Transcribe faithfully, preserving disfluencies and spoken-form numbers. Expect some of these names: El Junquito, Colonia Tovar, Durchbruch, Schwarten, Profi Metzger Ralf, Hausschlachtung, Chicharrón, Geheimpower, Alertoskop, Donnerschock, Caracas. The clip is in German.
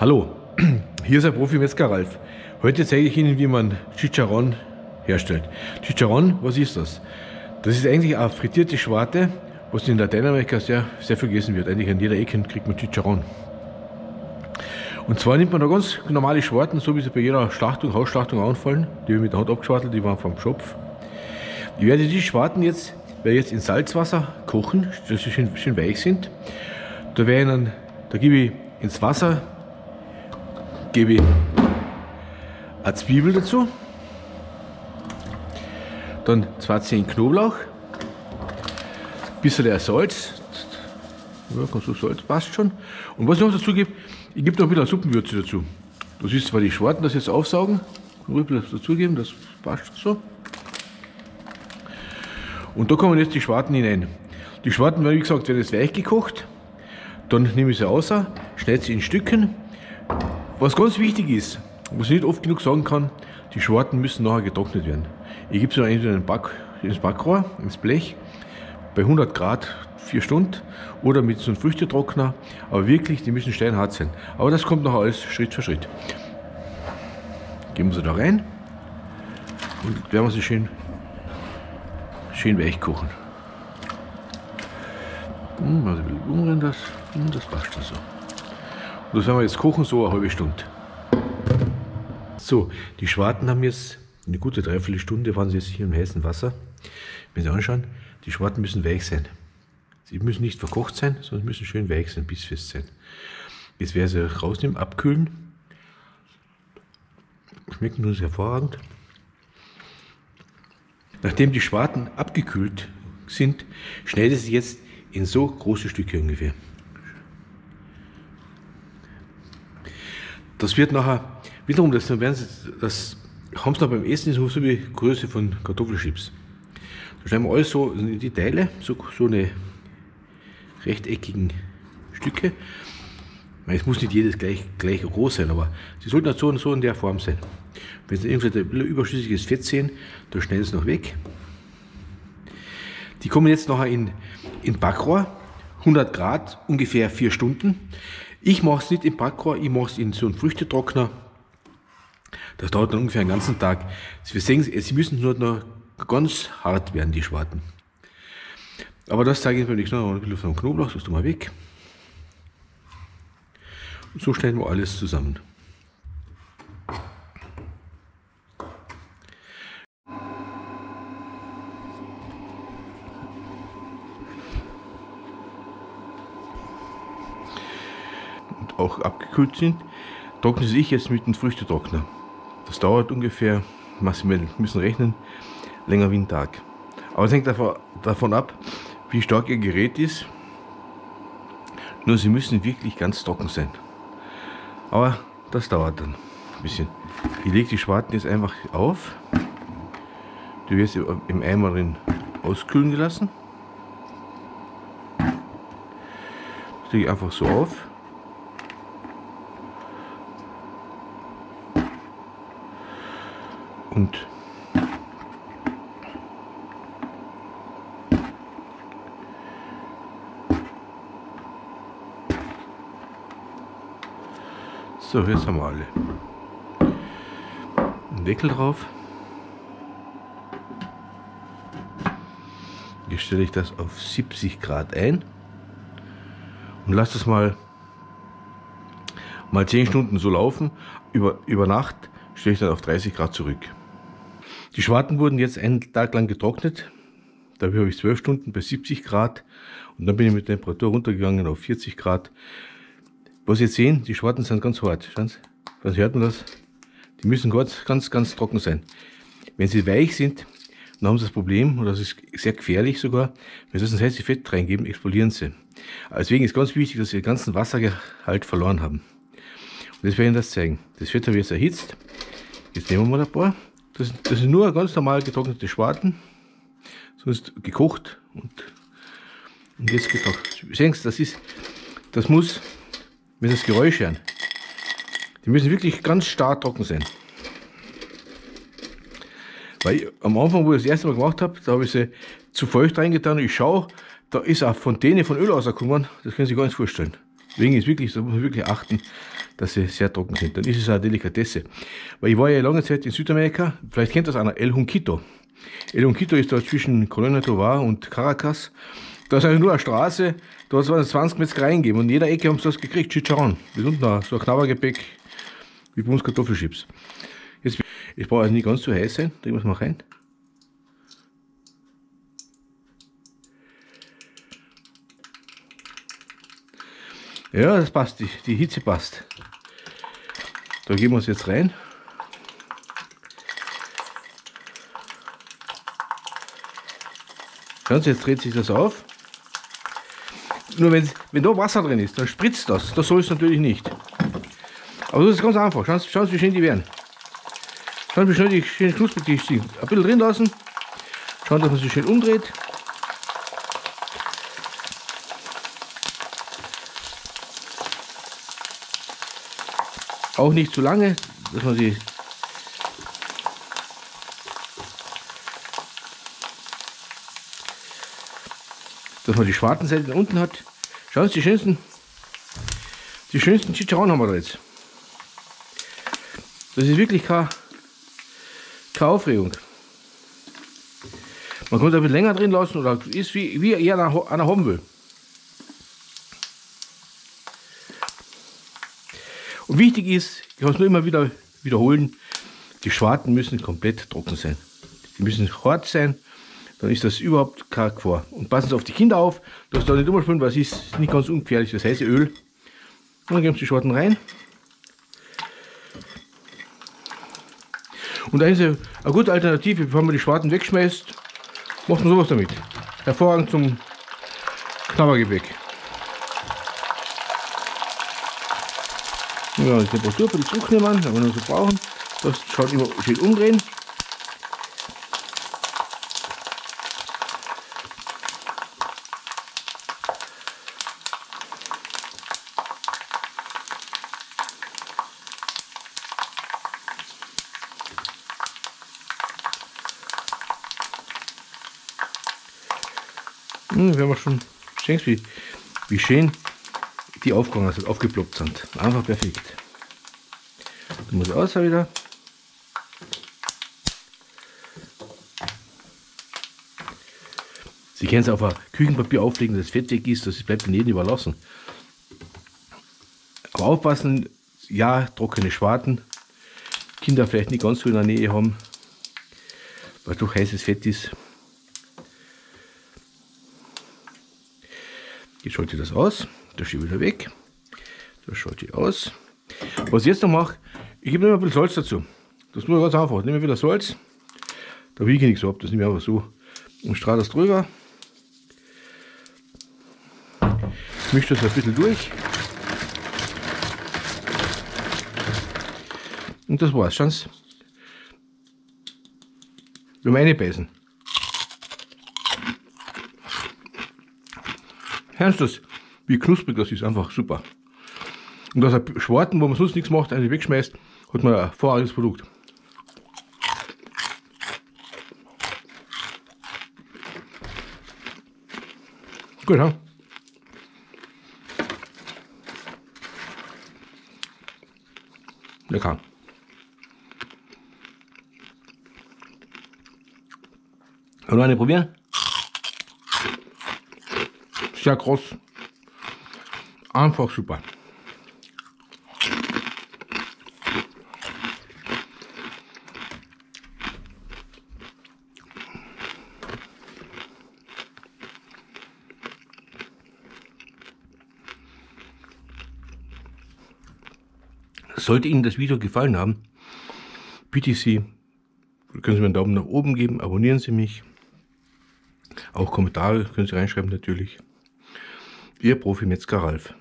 Hallo, hier ist der Profi Metzger Ralf. Heute zeige ich Ihnen, wie man Chicharrón herstellt. Chicharrón, was ist das? Das ist eigentlich eine frittierte Schwarte, was in Lateinamerika sehr, sehr viel gegessen wird. Eigentlich an jeder Ecke kriegt man Chicharrón. Und zwar nimmt man da ganz normale Schwarten, so wie sie bei jeder Schlachtung, Hausschlachtung anfallen. Die wir mit der Hand abgeschwartelt, die waren vom Schopf. Ich werde die Schwarten jetzt, werde jetzt in Salzwasser kochen, dass sie schön, schön weich sind. Da, werde ich dann, da gebe ich ins Wasser gebe ich eine Zwiebel dazu, dann zwei Zehen Knoblauch, ein bisschen Salz, ja, so Salz passt schon. Und was ich noch dazu gebe, ich gebe noch ein bisschen Suppenwürze dazu. Das ist, weil die Schwarten das jetzt aufsaugen, ein bisschen dazugeben, das passt so. Und da kommen jetzt die Schwarten hinein. Die Schwarten werden, wie gesagt, werden jetzt weich gekocht, dann nehme ich sie raus, schneide sie in Stücken. Was ganz wichtig ist, was ich nicht oft genug sagen kann, die Schwarten müssen nachher getrocknet werden. Ich gebe sie dann entweder in den Back, ins Backrohr, ins Blech, bei hundert Grad, vier Stunden oder mit so einem Früchtetrockner, aber wirklich, die müssen steinhart sein. Aber das kommt nachher alles Schritt für Schritt. Geben wir sie da rein und werden wir sie schön, schön weich kochen. Also ein bisschen umrühren, das, das passt schon so. Das werden wir jetzt kochen, so eine halbe Stunde. So, die Schwarten haben jetzt eine gute Dreiviertelstunde, waren sie jetzt hier im heißen Wasser. Wenn Sie anschauen, die Schwarten müssen weich sein. Sie müssen nicht verkocht sein, sondern müssen schön weich sein, bissfest sein. Jetzt werde ich sie rausnehmen, abkühlen. Schmecken uns hervorragend. Nachdem die Schwarten abgekühlt sind, schneide ich sie jetzt in so große Stücke ungefähr. Das wird nachher, wiederum, das, werden Sie, das haben Sie noch beim Essen, so wie die Größe von Kartoffelchips. Da schneiden wir alles so in die Teile, so, so eine rechteckigen Stücke. Es muss nicht jedes gleich, gleich groß sein, aber sie sollten halt so und so in der Form sein. Wenn Sie irgendwie ein überschüssiges Fett sehen, dann schneiden Sie es noch weg. Die kommen jetzt nachher in, in Backrohr, hundert Grad, ungefähr vier Stunden. Ich mache es nicht im Backrohr, ich mache es in so einen Früchtetrockner. Das dauert dann ungefähr einen ganzen Tag. Wir sehen, sie müssen nur noch ganz hart werden, die Schwarten. Aber das zeige ich beim nächsten Mal. Noch ein bisschen vom Knoblauch, das tun wir weg. Und so schneiden wir alles zusammen. Auch abgekühlt sind, trockne sie ich jetzt mit dem Früchtetrockner. Das dauert ungefähr, wir müssen rechnen, länger wie ein Tag. Aber es hängt davon ab, wie stark Ihr Gerät ist. Nur sie müssen wirklich ganz trocken sein. Aber das dauert dann ein bisschen. Ich lege die Schwarten jetzt einfach auf. Die wird jetzt im Eimer drin auskühlen gelassen. Das lege ich einfach so auf. Und so, jetzt haben wir alle einen Deckel drauf. Jetzt stelle ich das auf siebzig Grad ein und lasse das mal mal zehn Stunden so laufen. Über, über Nacht stelle ich dann auf dreißig Grad zurück. Die Schwarten wurden jetzt einen Tag lang getrocknet. Dafür habe ich zwölf Stunden bei siebzig Grad und dann bin ich mit der Temperatur runtergegangen auf vierzig Grad. Was Sie jetzt sehen, die Schwarten sind ganz hart. Schauen Sie, was hört man das? Die müssen ganz, ganz, ganz trocken sein. Wenn sie weich sind, dann haben Sie das Problem, und das ist sehr gefährlich sogar, wenn Sie das heiße Fett reingeben, explodieren sie. Deswegen ist ganz wichtig, dass Sie den ganzen Wassergehalt verloren haben. Und jetzt werde ich Ihnen das zeigen. Das Fett habe ich jetzt erhitzt. Jetzt nehmen wir mal ein paar. Das, das sind nur ganz normal getrocknete Schwarten, sonst gekocht und, und jetzt getrocknet. Sehen Sie, das ist, das muss, wenn Sie das Geräusch hören, die müssen wirklich ganz stark trocken sein. Weil ich, am Anfang, wo ich das erste Mal gemacht habe, da habe ich sie zu feucht reingetan und ich schaue, da ist eine Fontäne von Öl rausgekommen, das können Sie sich gar nicht vorstellen. Deswegen ist wirklich, da muss man wirklich achten, dass sie sehr trocken sind. Dann ist es eine Delikatesse. Weil ich war ja lange Zeit in Südamerika, vielleicht kennt das einer, El Junquito. El Junquito ist da zwischen Colonia Tovar und Caracas. Da ist eigentlich nur eine Straße, da hat es zwanzig Metzgereien gegeben und in jeder Ecke haben sie das gekriegt, Chicharrón. Bis unten auch, so ein Knabbergepäck wie bei uns Kartoffelchips. Jetzt, es braucht also nicht ganz so heiß sein, da muss man rein. Ja, das passt, die, die Hitze passt. Da geben wir es jetzt rein. Jetzt dreht sich das auf. Nur wenn, wenn da Wasser drin ist, dann spritzt das. Das soll es natürlich nicht. Aber das ist ganz einfach. Schauen Sie, schauen Sie wie schön die werden. Schauen Sie, wie schnell die schön knusprig sind. Ein bisschen drin lassen. Schauen, dass man sie schön umdreht. Auch nicht zu lange, dass man sie... dass man die schwarzen Seiten unten hat. Schauen Sie, die schönsten, die schönsten Chicharrón haben wir da jetzt. Das ist wirklich keine, keine Aufregung. Man kann es ein bisschen länger drin lassen oder ist wie, wie eher einer, einer haben will. Und wichtig ist, ich kann es nur immer wieder wiederholen, die Schwarten müssen komplett trocken sein. Die müssen hart sein. Dann ist das überhaupt keine Gefahr. Und passen Sie auf die Kinder auf, dass Sie da nicht umspülen, weil es ist nicht ganz ungefährlich, das heiße Öl. Und dann geben Sie die Schwarten rein. Und da ist eine gute Alternative, bevor man die Schwarten wegschmeißt, macht man sowas damit. Hervorragend zum Knabbergebäck. Ja, die Temperatur für die zurücknehmen, wenn wir noch so brauchen. Das schaut immer schön umdrehen. Hm, wenn man schon sehen, wie, wie schön die aufgegangen sind, aufgeploppt sind. Einfach perfekt. Dann muss ich aus wieder. Sie können es auf ein Küchenpapier auflegen, dass es fett weg ist, das bleibt jedem überlassen. Aber aufpassen, ja, trockene Schwarten. Kinder vielleicht nicht ganz so in der Nähe haben, weil doch heißes Fett ist. Jetzt schalte ich das aus, das schiebe ich wieder weg, das schalte ich aus. Was ich jetzt noch mache, ich gebe noch ein bisschen Salz dazu. Das tue ich ganz einfach, nehme wieder Salz, da wiege ich nichts ab, das nehme ich einfach so und strahle das drüber. Ich mische das ein bisschen durch. Und das war's, schauen Sie. Wir reinbeißen. Hören Sie das, wie knusprig das ist, einfach super. Und aus den Schwarten, wo man sonst nichts macht, eigentlich wegschmeißt, hat man ein hervorragendes Produkt. Gut, ja? Lecker. Wollen wir eine probieren? Sehr groß, einfach super. Sollte Ihnen das Video gefallen haben, bitte ich Sie, können Sie mir einen Daumen nach oben geben, abonnieren Sie mich, auch Kommentare können Sie reinschreiben natürlich. Ihr Profi Metzger Ralf.